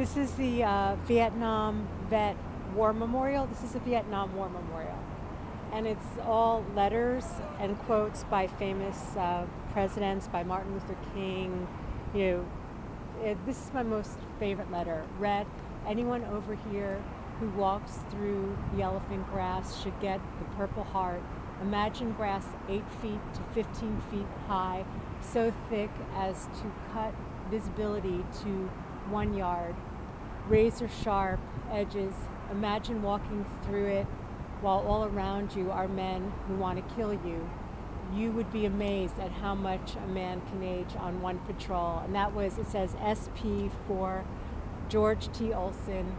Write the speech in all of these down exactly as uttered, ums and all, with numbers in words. This is the uh, Vietnam Vet War Memorial. This is the Vietnam War Memorial. And it's all letters and quotes by famous uh, presidents, by Martin Luther King. You know, it, this is my most favorite letter. Read, anyone over here who walks through the elephant grass should get the Purple Heart. Imagine grass eight feet to fifteen feet high, so thick as to cut visibility to one yard. Razor sharp edges. Imagine walking through it while all around you are men who want to kill you. You would be amazed at how much a man can age on one patrol. And that was, it says S P for George T. Olsen,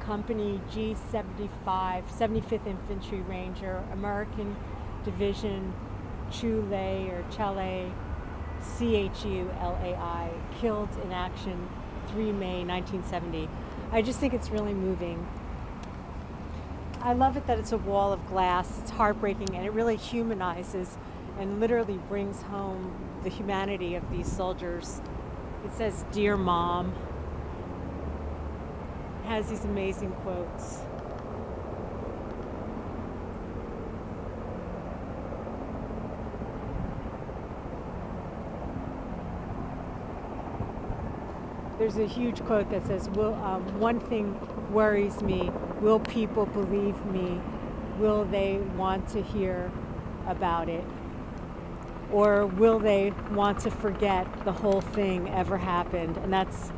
Company G seventy-five, seventy-fifth Infantry Ranger, American Division, Chulai or Chulai, C H U L A I, killed in action the third of May nineteen seventy. I just think it's really moving. I love it that it's a wall of glass. It's heartbreaking, and it really humanizes and literally brings home the humanity of these soldiers. It says, "Dear Mom." It has these amazing quotes. There's a huge quote that says, Will, um, one thing worries me, will people believe me? Will they want to hear about it? Or will they want to forget the whole thing ever happened? And that's